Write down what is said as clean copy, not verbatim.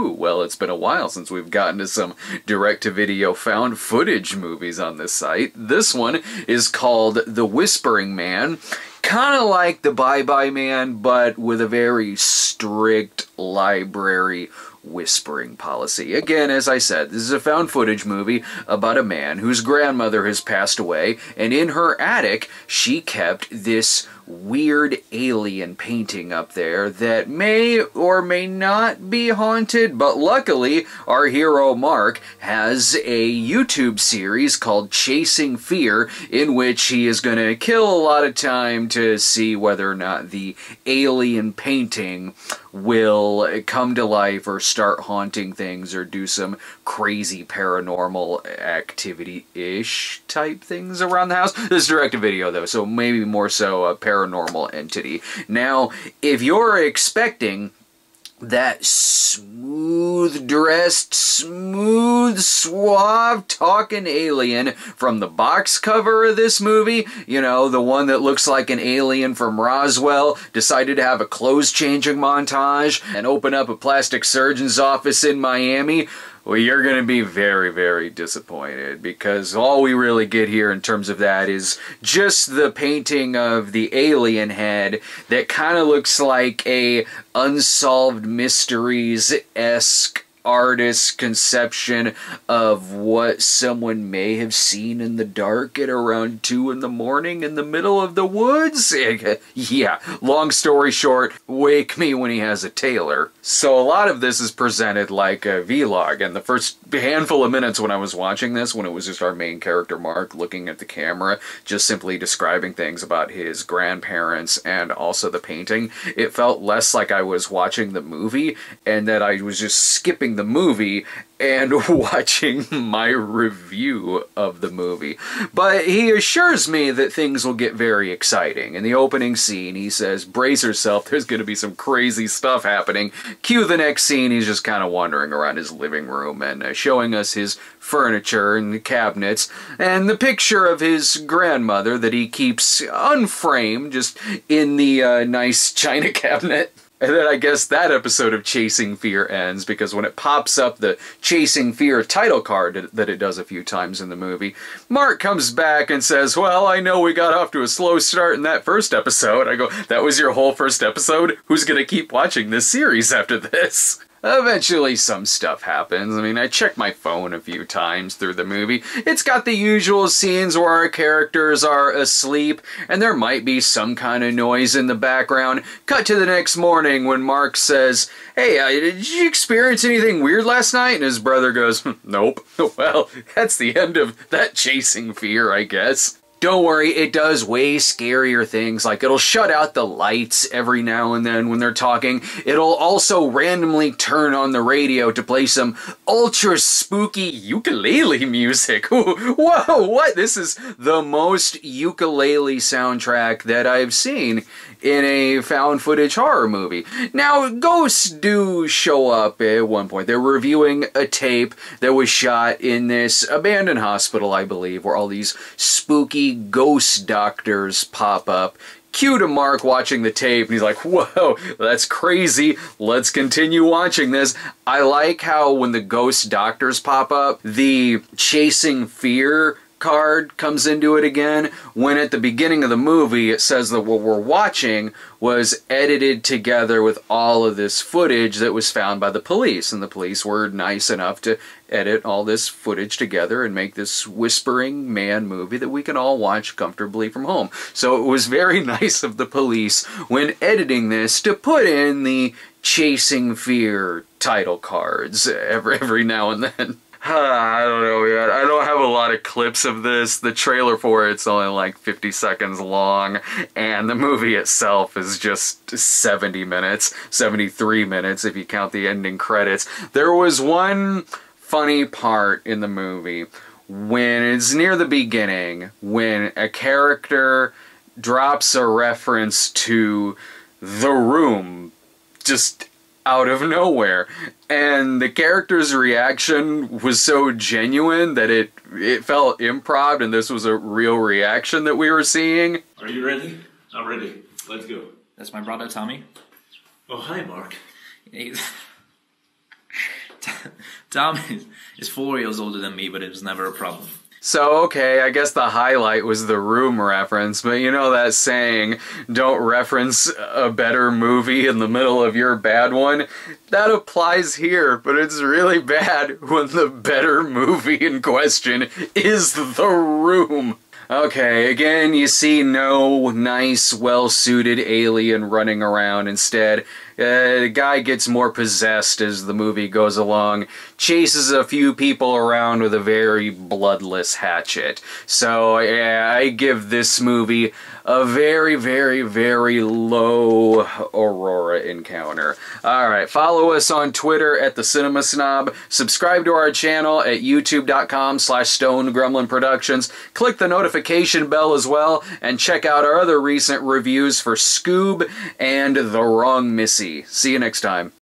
Well, it's been a while since we've gotten to some direct-to-video found footage movies on this site. This one is called The Whispering Man. Kind of like The Bye-Bye Man, but with a very strict library whispering policy. Again, as I said, this is a found footage movie about a man whose grandmother has passed away, and in her attic, she kept this weird alien painting up there that may or may not be haunted, but luckily, our hero Mark has a YouTube series called Chasing Fear, in which he is going to kill a lot of time to see whether or not the alien painting will come to life or start haunting things or do some crazy paranormal activity-ish type things around the house. This is direct-to-video, though, so maybe more so a paranormal entity. Now, if you're expecting that smooth-dressed, smooth, suave, talking alien from the box cover of this movie, you know, the one that looks like an alien from Roswell, decided to have a clothes-changing montage and open up a plastic surgeon's office in Miami, well, you're going to be very, very disappointed, because all we really get here in terms of that is just the painting of the alien head that kind of looks like a Unsolved Mysteries-esque artist's conception of what someone may have seen in the dark at around 2 in the morning in the middle of the woods. Yeah, long story short, wake me when he has a tailor. So a lot of this is presented like a vlog, and the first handful of minutes when I was watching this, when it was just our main character Mark looking at the camera, just simply describing things about his grandparents and also the painting, it felt less like I was watching the movie and that I was just skipping the movie and watching my review of the movie. But he assures me that things will get very exciting. In the opening scene, he says, brace yourself, there's going to be some crazy stuff happening. Cue the next scene, he's just kind of wandering around his living room and showing us his furniture and the cabinets and the picture of his grandmother that he keeps unframed just in the nice china cabinet. And then I guess that episode of Chasing Fear ends, because when it pops up the Chasing Fear title card that it does a few times in the movie, Mark comes back and says, well, I know we got off to a slow start in that first episode. I go, that was your whole first episode? Who's going to keep watching this series after this? Eventually some stuff happens. I mean, I checked my phone a few times through the movie. It's got the usual scenes where our characters are asleep and there might be some kind of noise in the background. Cut to the next morning when Mark says, hey, did you experience anything weird last night? And his brother goes, nope. Well, that's the end of that Chasing Fear, I guess. Don't worry, it does way scarier things, like it'll shut out the lights every now and then when they're talking. It'll also randomly turn on the radio to play some ultra spooky ukulele music. Whoa, what? This is the most ukulele soundtrack that I've seen in a found footage horror movie. Now, ghosts do show up at one point. They're reviewing a tape that was shot in this abandoned hospital, I believe, where all these spooky ghost doctors pop up. Cue to Mark watching the tape, and he's like, whoa, that's crazy, let's continue watching this. I like how when the ghost doctors pop up, the Chasing Fear card comes into it again, when at the beginning of the movie it says that what we're watching was edited together with all of this footage that was found by the police, and the police were nice enough to edit all this footage together and make this Whispering Man movie that we can all watch comfortably from home. So it was very nice of the police when editing this to put in the Chasing Fear title cards every now and then. I don't know yet. I don't have a lot of clips of this. The trailer for it's only like 50 seconds long, and the movie itself is just 70 minutes, 73 minutes if you count the ending credits. There was one funny part in the movie when it's near the beginning, when a character drops a reference to The Room just out of nowhere. And the character's reaction was so genuine that it felt improv, and this was a real reaction that we were seeing. Are you ready? I'm ready. Let's go. That's my brother, Tommy. Oh, hi, Mark. Tom is 4 years older than me, but it was never a problem. So, okay, I guess the highlight was the Room reference, but you know that saying, don't reference a better movie in the middle of your bad one? That applies here, but it's really bad when the better movie in question is The Room. Okay, again, you see no nice, well-suited alien running around. Instead, the guy gets more possessed as the movie goes along, chases a few people around with a very bloodless hatchet. So, yeah, I give this movie a very, very, very low Aurora encounter. Alright, follow us on Twitter at The Cinema Snob. Subscribe to our channel at youtube.com/Stoned Gremlin Productions. Click the notification bell as well, and check out our other recent reviews for Scoob and The Wrong Missy. See you next time.